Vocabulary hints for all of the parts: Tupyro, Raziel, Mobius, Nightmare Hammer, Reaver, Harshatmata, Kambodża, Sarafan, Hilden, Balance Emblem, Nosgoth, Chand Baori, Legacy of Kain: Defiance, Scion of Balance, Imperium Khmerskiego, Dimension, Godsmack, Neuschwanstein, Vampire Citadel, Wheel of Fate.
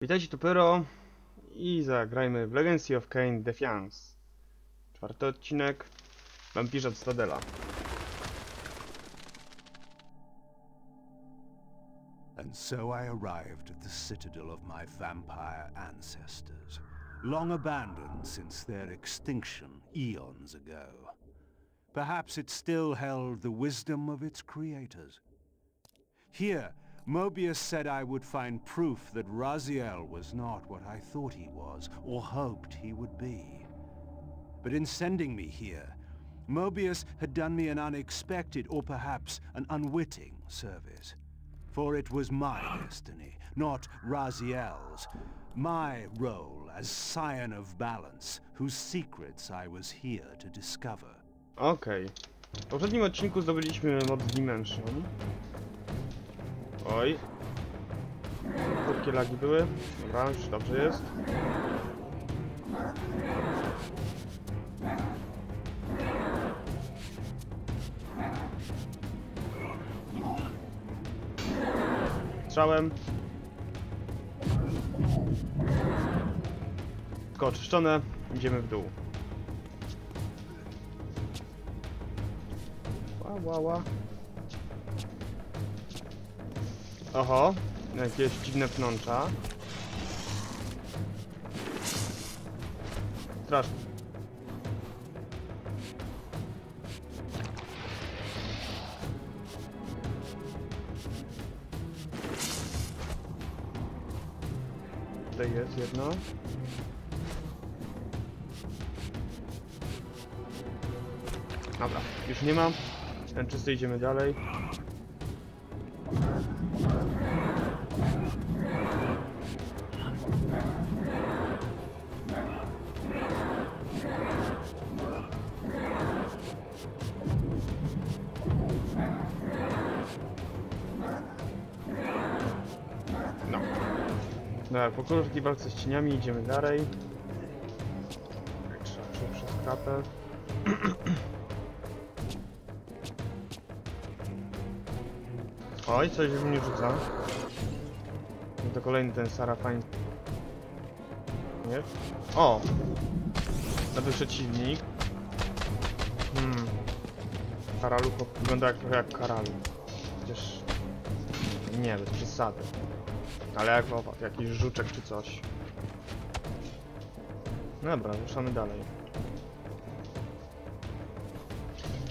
Witajcie Tupyro i zagrajmy w Legacy of Kain: Defiance. Czwarty odcinek Vampire Citadela. And so I arrived at the citadel of my vampire ancestors, long abandoned since their extinction eons ago. Perhaps it still held the wisdom of its creators. Here, Mobius said I would find proof that Raziel was not what I thought he was, or hoped he would be. But in sending me here, Mobius had done me an unexpected, or perhaps an unwitting, service. For it was my destiny, not Raziel's, my role as Scion of Balance, whose secrets I was here to discover. Okej. W poprzednim odcinku zdobyliśmy mod Dimension. Oj, krótkie lagi były. Dobra, już dobrze jest. Strzałem. Tylko oczyszczone, idziemy w dół. Ła. Oho, jakieś dziwne pnącza. Straszne. Tutaj jest jedno. Dobra, już nie ma. Ten czysty, idziemy dalej. Po krótkiej walce z cieniami idziemy dalej. Trzeba przez kratę. Oj, coś mnie rzuca. To kolejny ten Sarafan. Nie? O! Nowy przeciwnik. Karalucho wygląda trochę jak karalu. Przecież... nie, bez przesady. Ale jak opak, jakiś żuczek czy coś. Dobra, ruszamy dalej.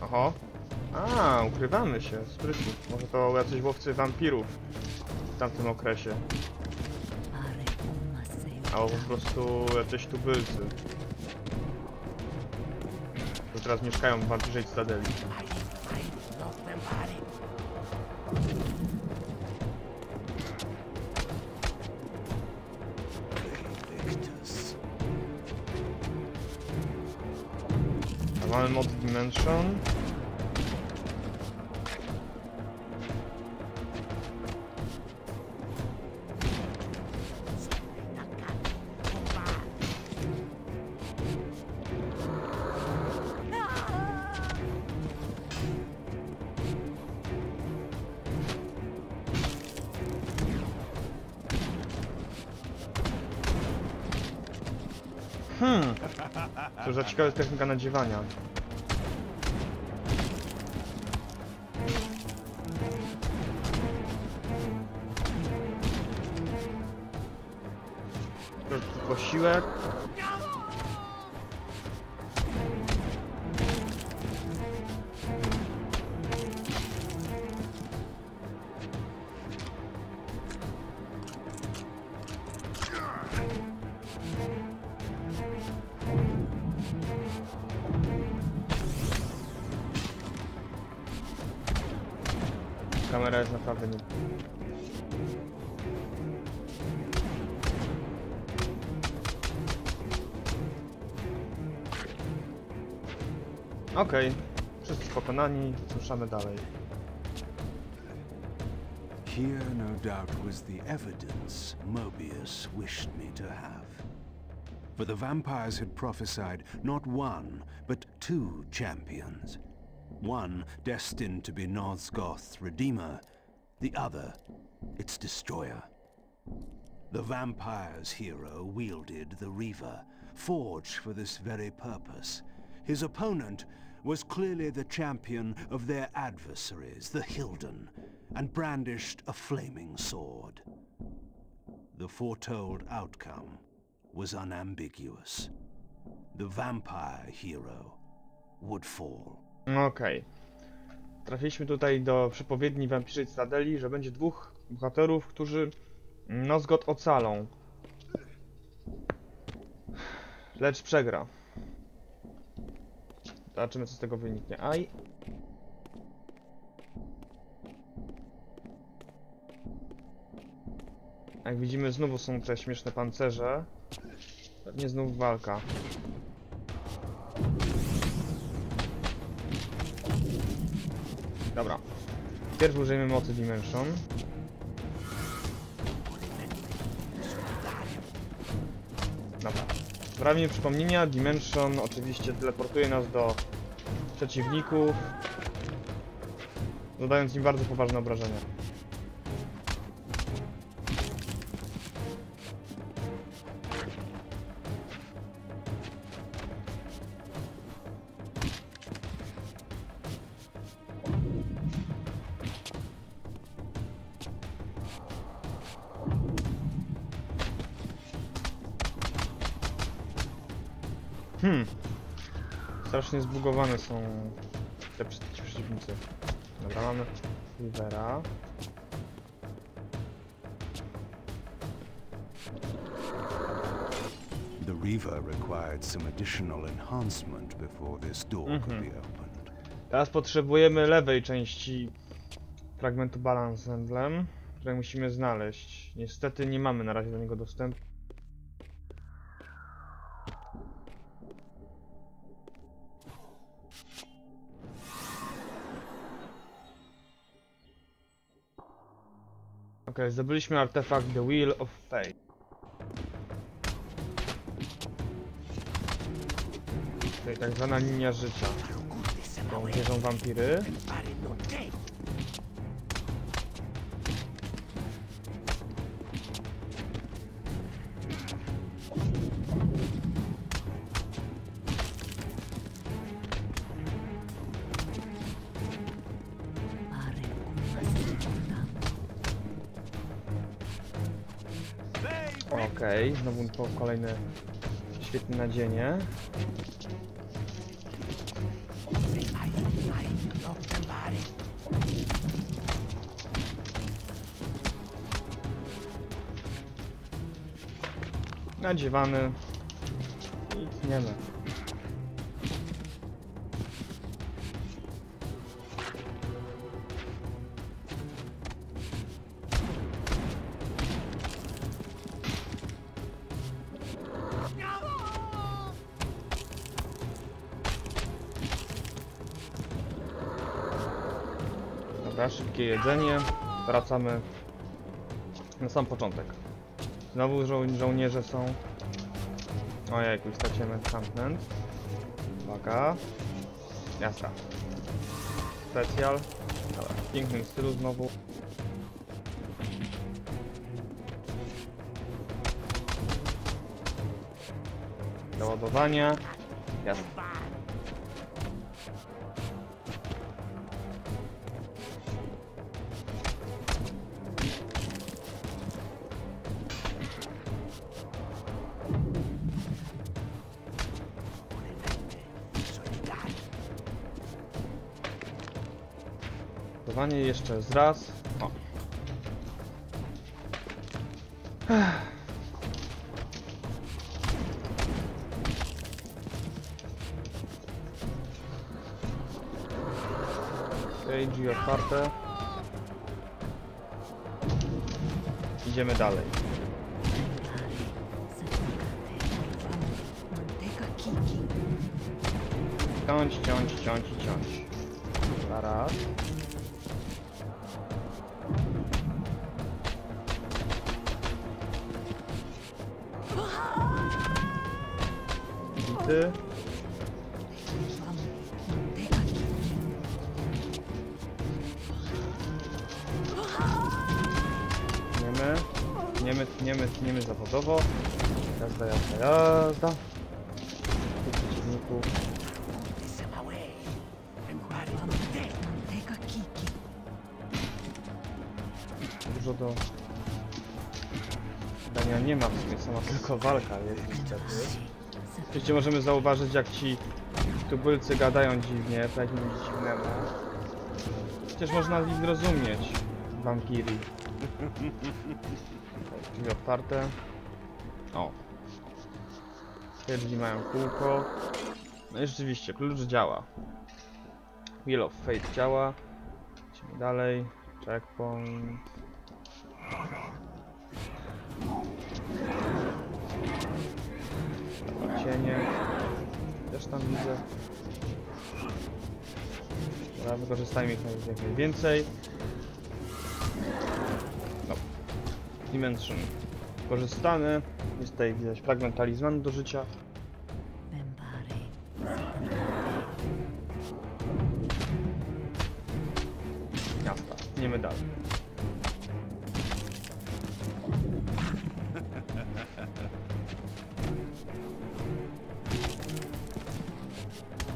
Oho. A, ukrywamy się, sprytnie. Może to jacyś łowcy wampirów w tamtym okresie. Albo po prostu jacyś tubylcy, którzy teraz mieszkają w Wampirzej Cytadeli. Mamy mod Dimension. To za ciekawa jest technika nadziewania. Posiłek. Kamera jest naprawdę nie... Okej, wszyscy pokonani, ruszamy dalej. Here no doubt was the evidence Mobius wished me to have. For the vampires had prophesied not one, but two champions. One destined to be Nosgoth's redeemer, the other, its destroyer. The vampire's hero wielded the Reaver, forged for this very purpose. His opponent was clearly the champion of their adversaries, the Hilden, and brandished a flaming sword. The foretold outcome was unambiguous. The vampire hero would fall. Okej. Trafiliśmy tutaj do przepowiedni Vampire Citadeli, że będzie dwóch bohaterów, którzy Nosgoth ocalą. Lecz przegra. Zobaczymy, co z tego wyniknie. Aj! Jak widzimy, znowu są te śmieszne pancerze. Pewnie znów walka. Dobra. Pierw użyjemy mocy Dimension. Dobra. Prawie przypomnienia, Dimension oczywiście teleportuje nas do przeciwników, zadając im bardzo poważne obrażenia. Strasznie zbugowane są te przeciwnicy. Dobra, mamy Reavera. The Reaver required some additional enhancement before this door could be opened. Teraz potrzebujemy lewej części fragmentu Balance Emblem, który musimy znaleźć. Niestety nie mamy na razie do niego dostępu. Okej, zdobyliśmy artefakt The Wheel of Fate. Tutaj tak zwana linia życia. Tą wierzą wampiry. Okej, znowu po kolejne świetne nadzienie. Nadziewany i tniemy. Szybkie jedzenie, wracamy na sam początek. Znowu żołnierze są. Ojej, już straciłem enchantment. Uwaga. Jasna. Specjal. Dobra, w pięknym stylu znowu. Doładowanie. Jasne. Jeszcze raz. O. Okej, drzwi otwarte. Idziemy dalej. Ciąć. Zaraz. tniemy zawodowo. Jazda. Tych przeciwników. Dużo do dania nie ma w sumie, sama tylko walka jest. Oczywiście możemy zauważyć, jak ci tubylcy gadają dziwnie, tak nic dziwnego. Przecież można ich zrozumieć, wampiri. Czyli otwarte. O. Twierdzi mają kółko. No i rzeczywiście, klucz działa. Wheel of Fate działa. Idziemy dalej. Checkpoint. Cienie. Też tam widzę. Dobra, wykorzystajmy ich jak najwięcej. No. Dimension. Korzystany. Jest tutaj widać fragment talizmanu do życia. Jasna, idziemy dalej.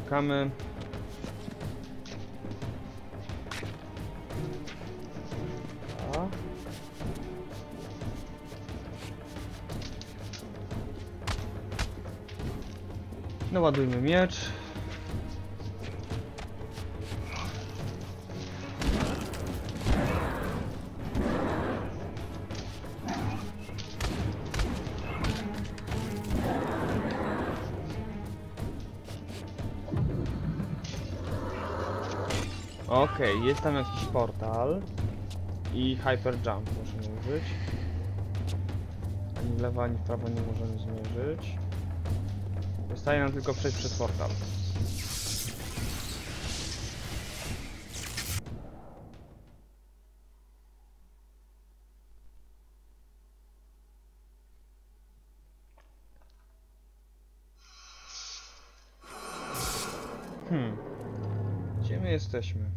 Czekamy. No ładujmy miecz. Okej, jest tam jakiś portal i hyper jump możemy użyć. Ani w lewo, ani w prawo nie możemy zmierzyć. Zostaje nam tylko przejść przez portal. Gdzie my jesteśmy?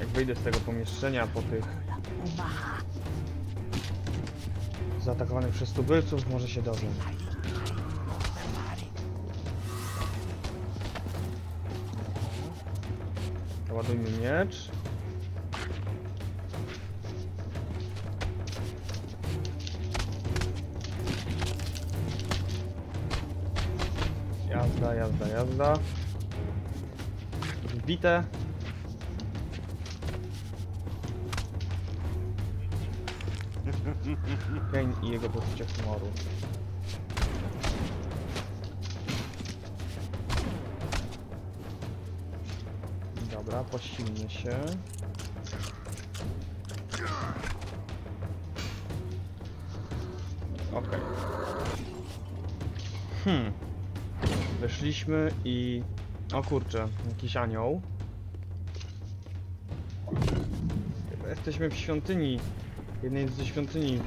Jak wyjdę z tego pomieszczenia po tych zaatakowanych przez tubylców, może się dowiem. Ładujmy miecz. Jazda. Wbite. Kain i jego poczucie humoru. Dobra, posilnie się. Okej. Weszliśmy i... O kurczę, jakiś anioł. Chyba jesteśmy w świątyni. Jednej ze świątyni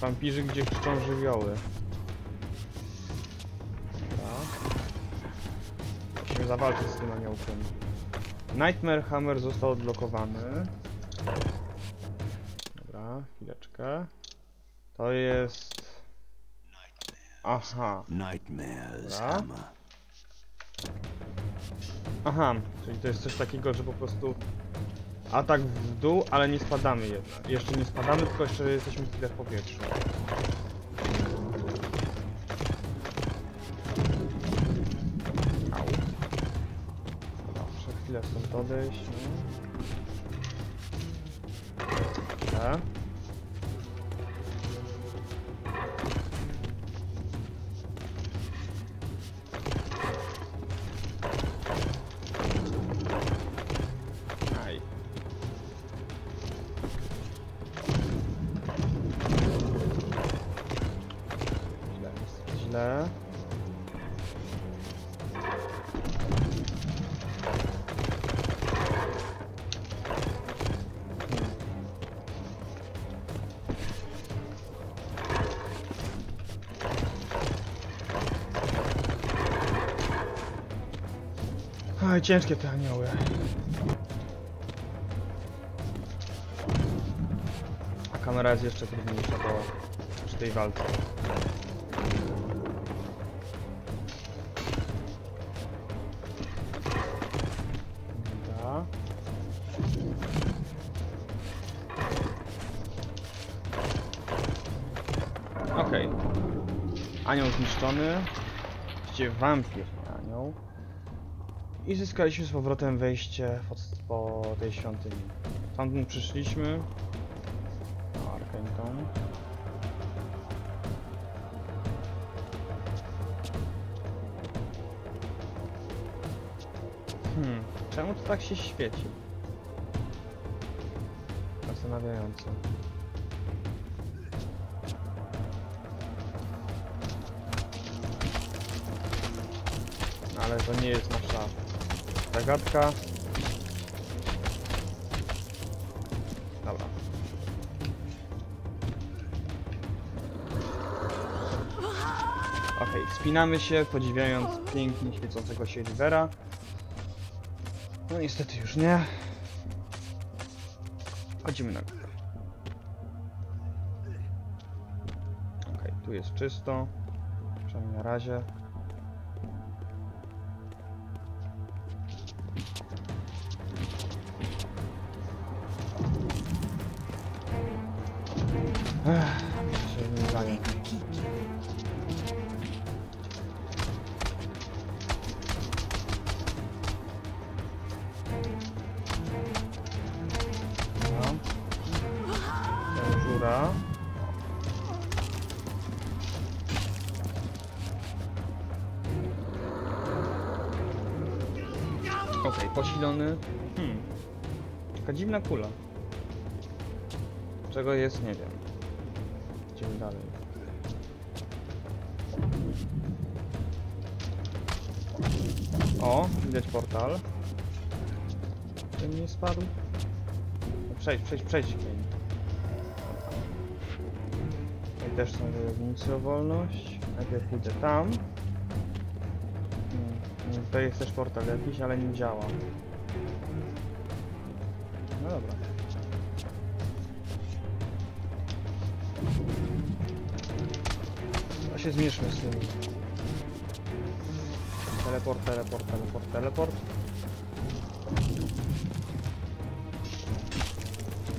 wampirzy, gdzie krzyczą żywioły. Tak. Musimy zawalczyć z tym aniołkiem. Nightmare Hammer został odblokowany. Dobra, chwileczkę. To jest... Aha. Dobra. Aha, czyli to jest coś takiego, że po prostu... Atak w dół, ale nie spadamy jednak. Jeszcze nie spadamy, tylko jeszcze jesteśmy chwilę w powietrzu. Au. Dobrze, chwilę stąd odejść. Dobrze. Ciężkie te anioły. kamera jest jeszcze trudniejsza przy tej walce. Okej. Anioł zniszczony. Właściwie wampir anioł. I zyskaliśmy z powrotem wejście po tej świątyni. Tamtąd przyszliśmy. Arkańtą. Czemu to tak się świeci? Zastanawiające. Ale to nie jest nasza zagadka. Dobra. Okej, wspinamy się, podziwiając pięknie świecącego się Reavera. No niestety już nie. Chodzimy na górę. Okej, tu jest czysto. Przynajmniej na razie. Okej, posilony. Taka dziwna kula. Czego jest, nie wiem. Idziemy dalej. O, widać portal. Ten nie spadł. No, przejdź. I też są wojownicy o wolność. Najpierw pójdę tam. To jest też portal jakiś, ale nie działa. No dobra. To się zmierzmy z tym. Teleport.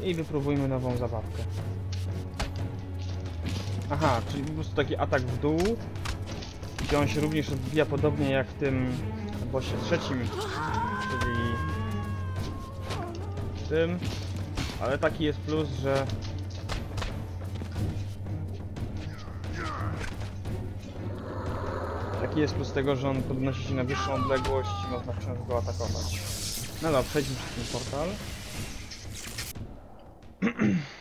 I wypróbujmy nową zabawkę. Aha, czyli po prostu taki atak w dół. I on się również odbija podobnie jak w tym bossie trzecim, czyli tym, ale taki jest plus, że tego, że on podnosi się na wyższą odległość i można wciąż go atakować. No dobra, przejdźmy przez ten portal.